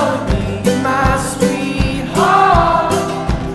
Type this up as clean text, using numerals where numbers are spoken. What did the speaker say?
out.